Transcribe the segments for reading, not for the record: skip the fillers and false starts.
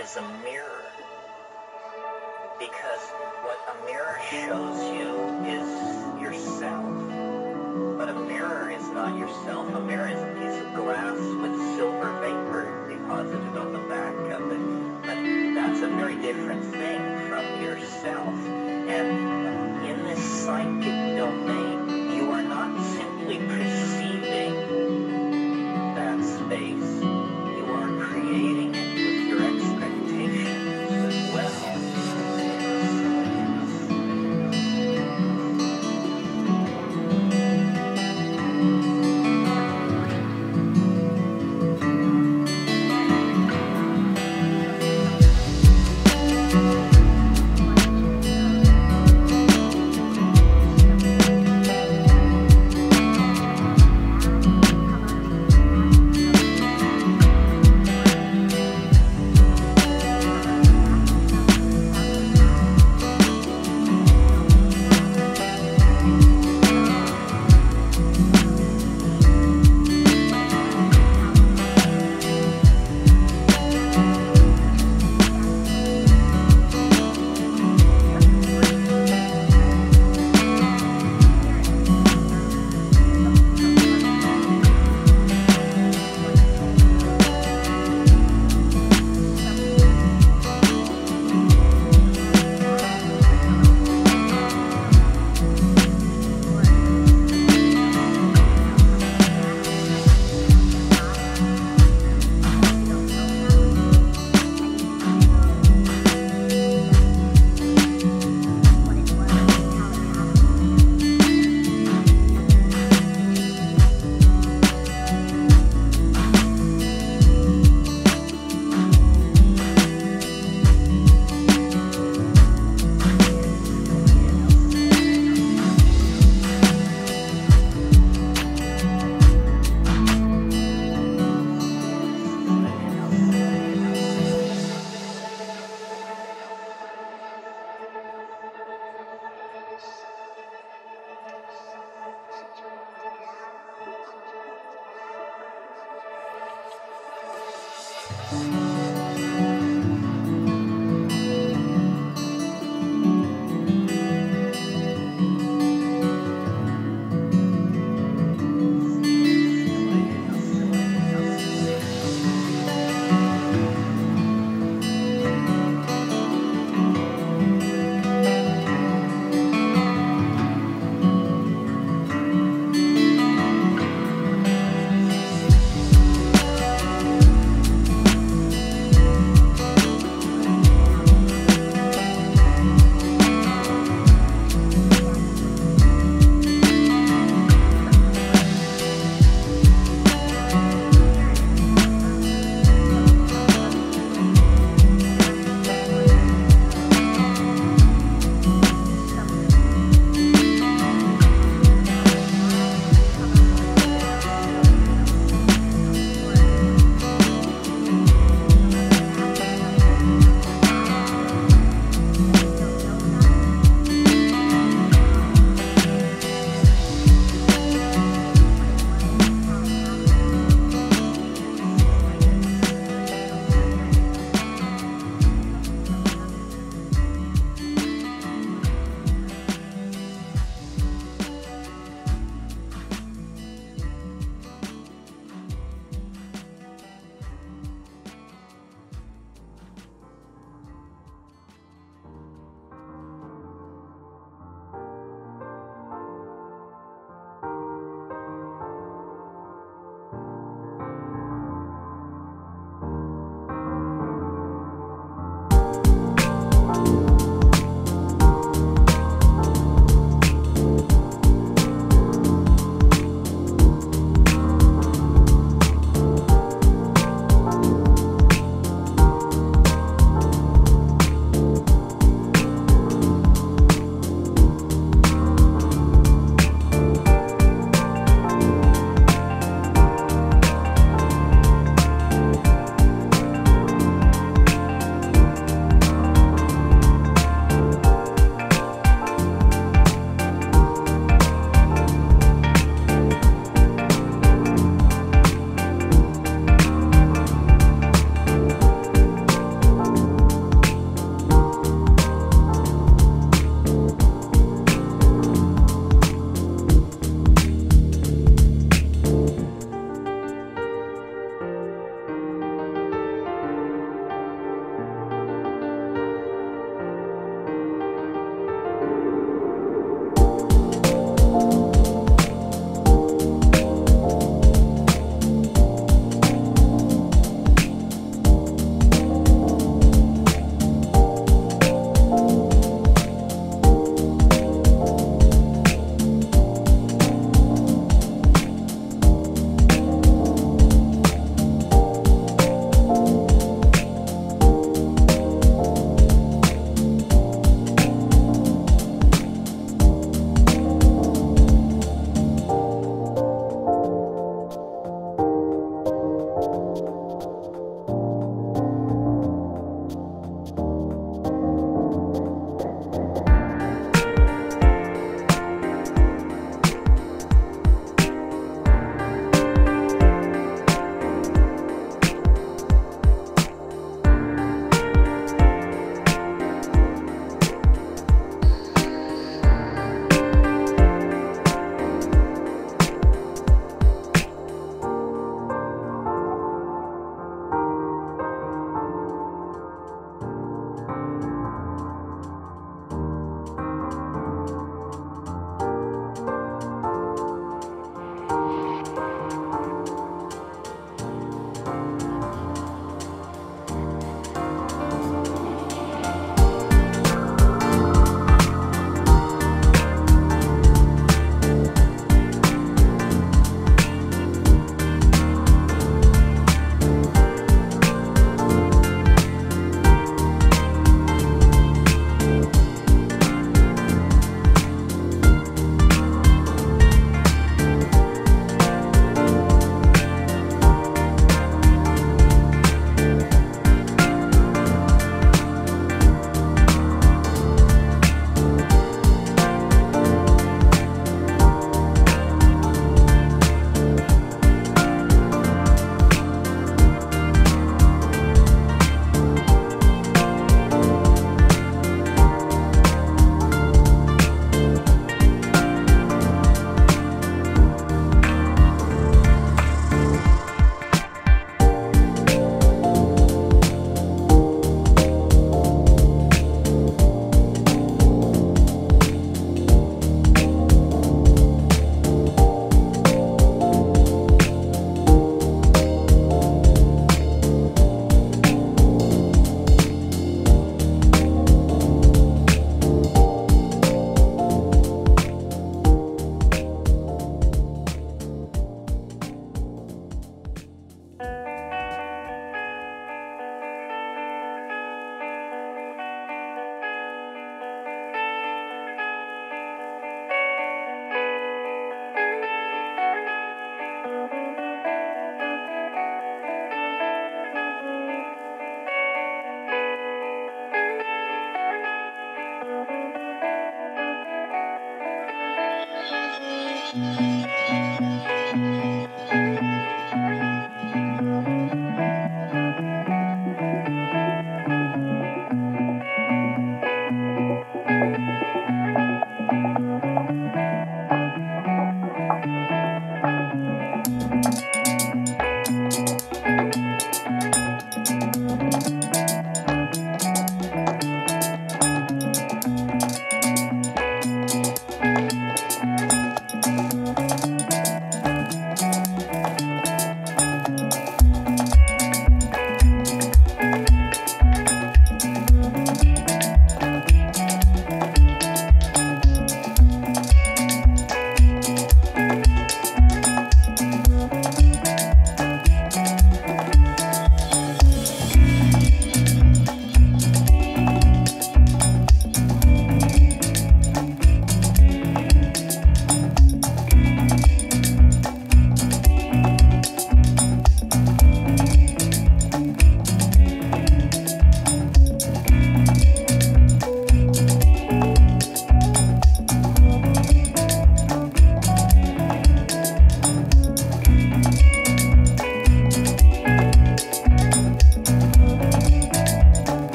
is a mirror, because what a mirror shows you is yourself, but a mirror is not yourself. A mirror is a piece of glass with silver vapor deposited on the back of it, but that's a very different thing from yourself. And in this psychic domain, you are not simply perceiving that space, you are creating it.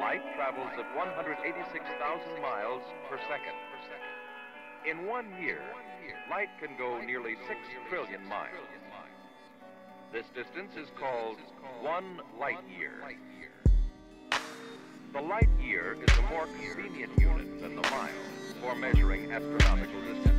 Light travels at 186,000 miles per second. In 1 year, light can go nearly 6 trillion miles. This distance is called one light year. The light year is a more convenient unit than the mile for measuring astronomical distance.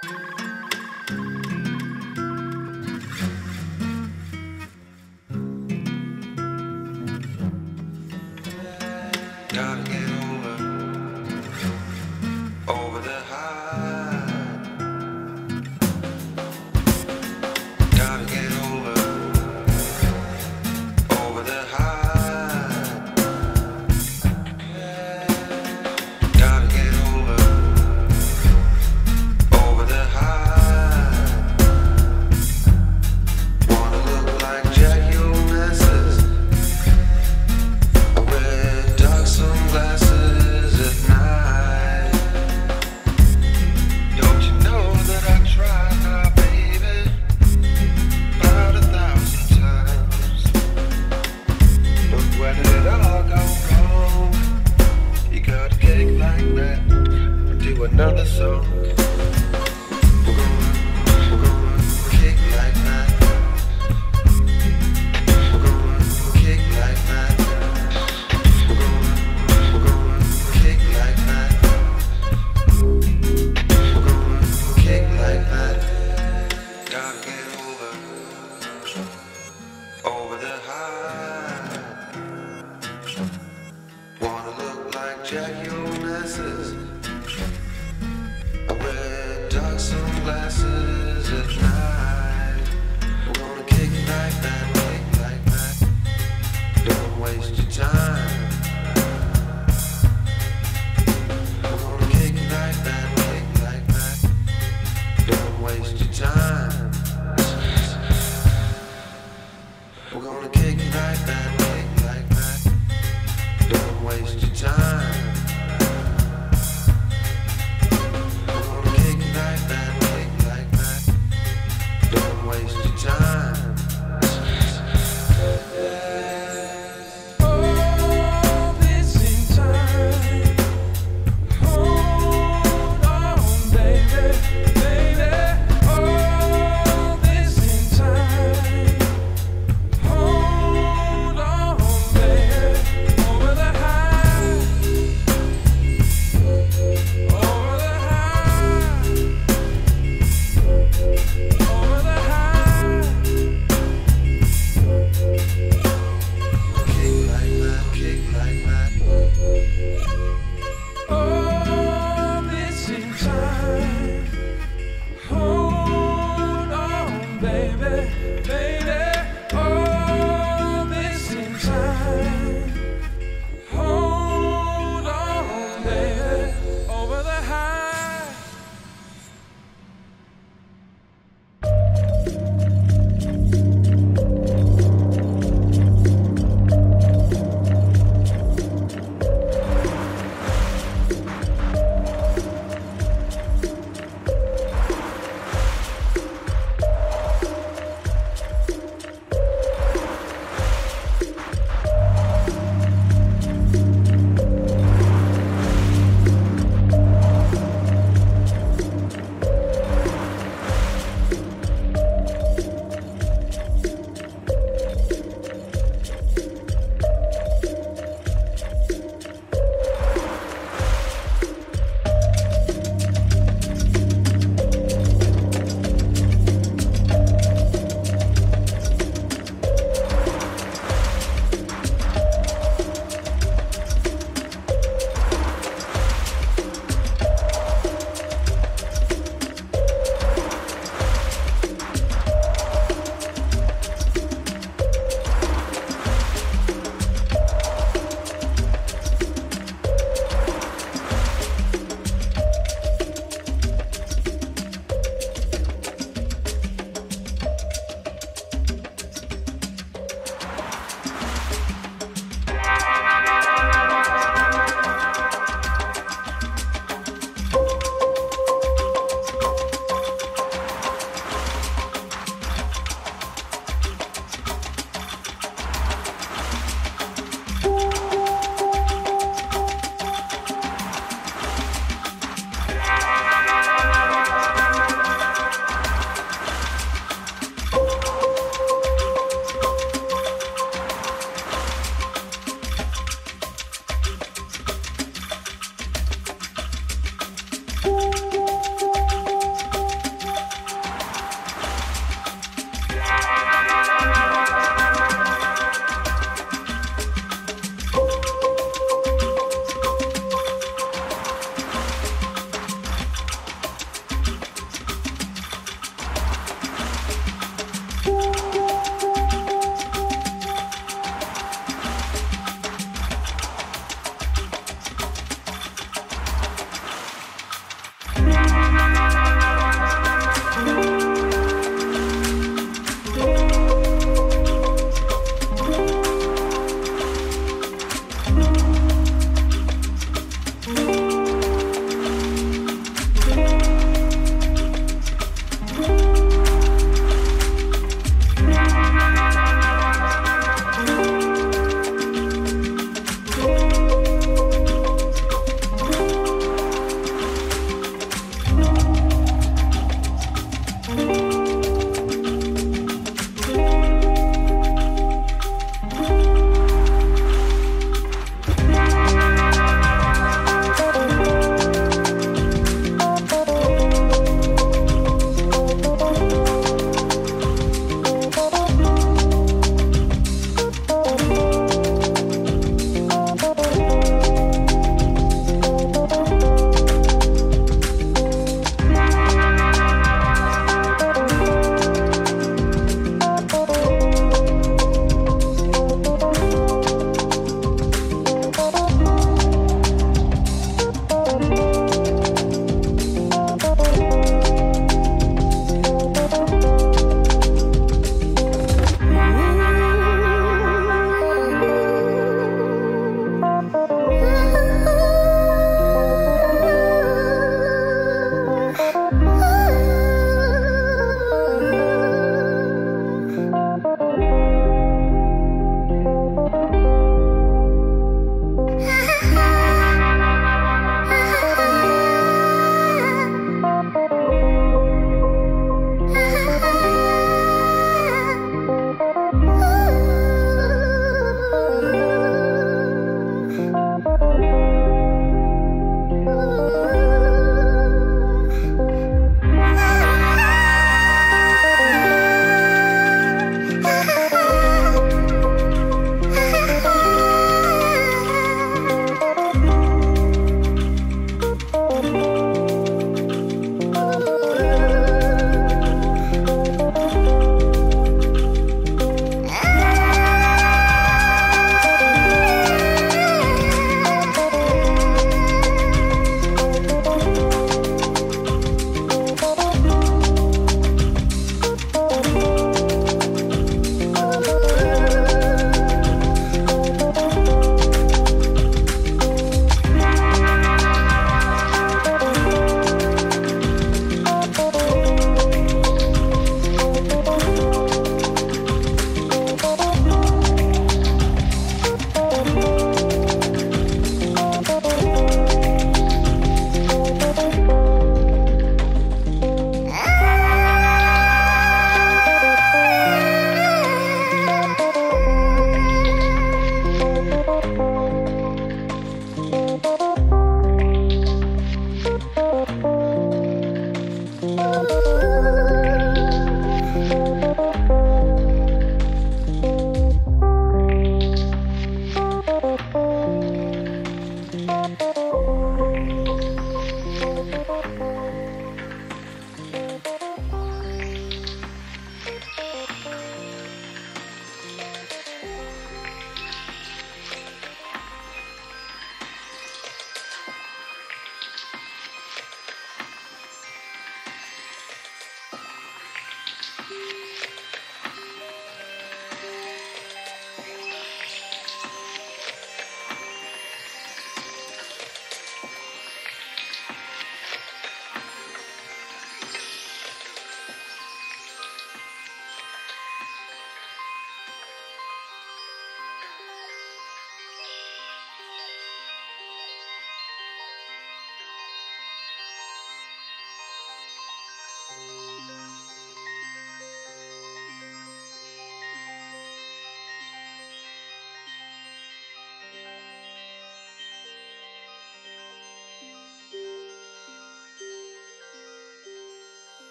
Gotta get over the high. Gotta get over the high. Gotta get over the high. Wanna look like Jack Ulysses, wear dark sunglasses. Another song. We're gonna kick like that. We're gonna kick like that. We're gonna kick like that. We're gonna kick like that. Gotta get over the high. Wanna look like Jack Ulysses, dark sunglasses at night. I wanna kick like that, don't waste your time. I wanna kick like that, don't waste your time. We're gonna kick like that, don't waste your time.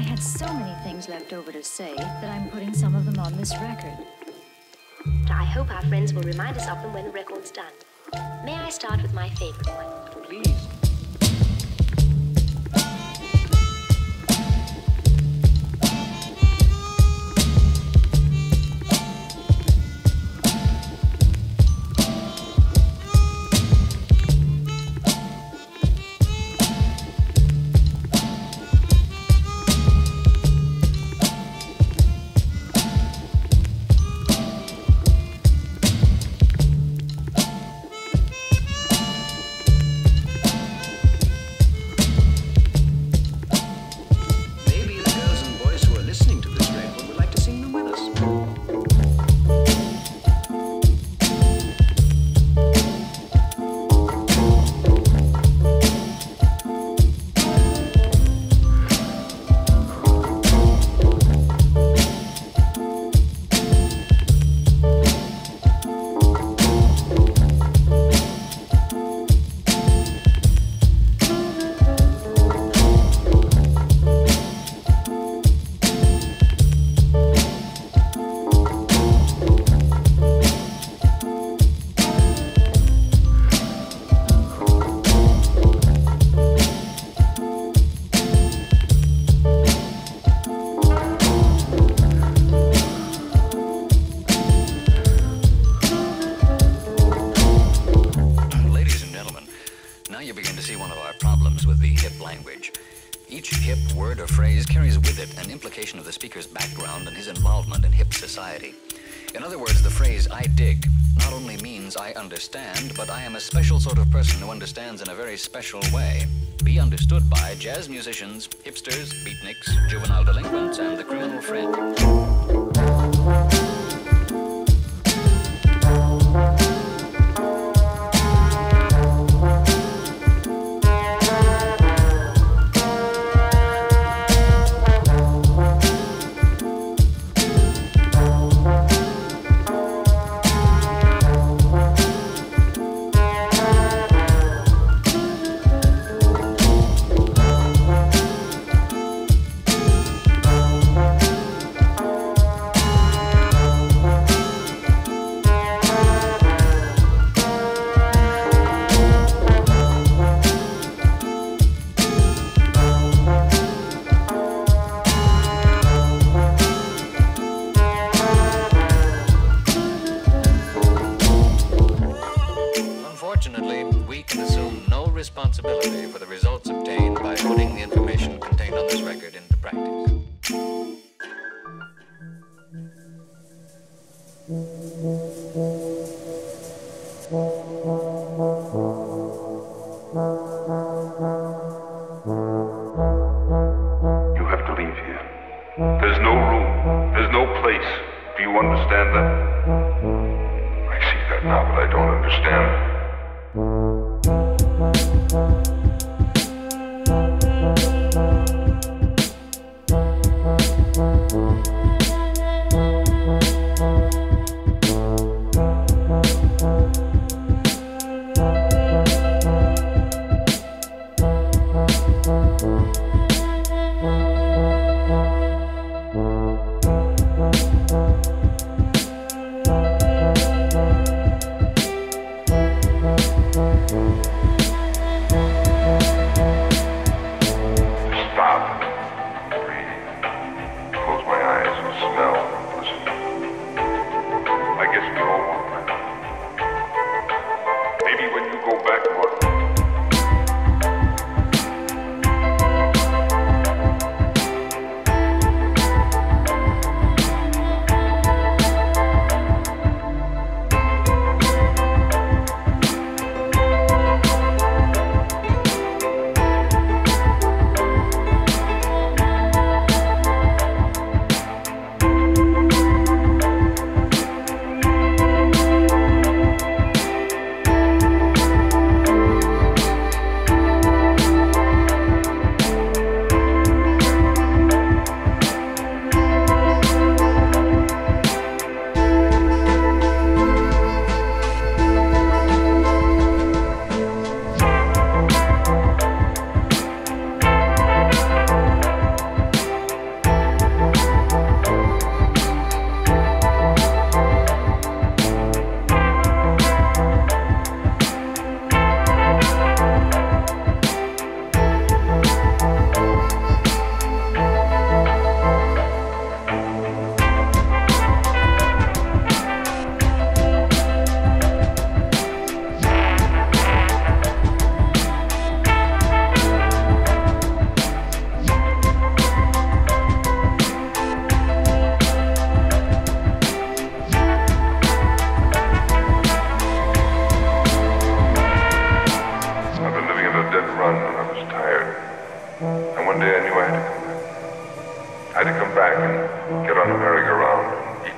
I had so many things left over to say that I'm putting some of them on this record. I hope our friends will remind us of them when the record's done. May I start with my favorite one? Please. Understands in a very special way. Be understood by jazz musicians, hipsters, beatniks, juvenile delinquents, and the criminal friend.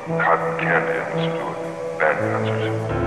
cotton candy and listen to it. Band concerts.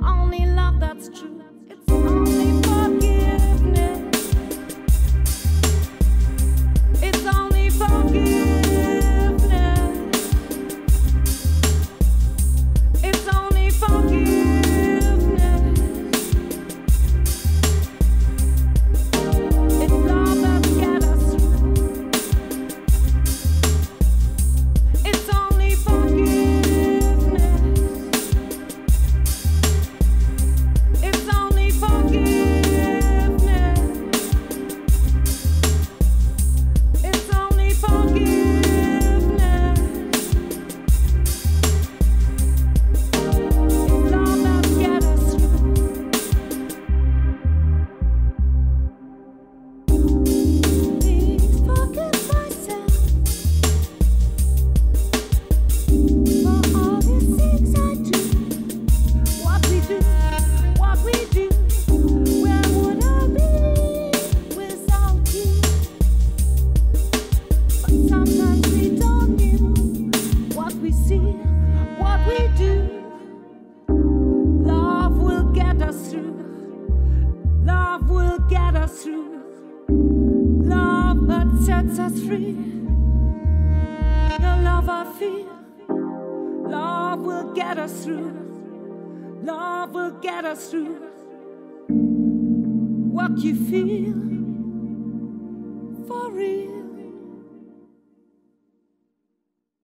Only love that's true. It's only forgiveness. sets us free. Your love I feel. Love will get us through. Love will get us through. What you feel.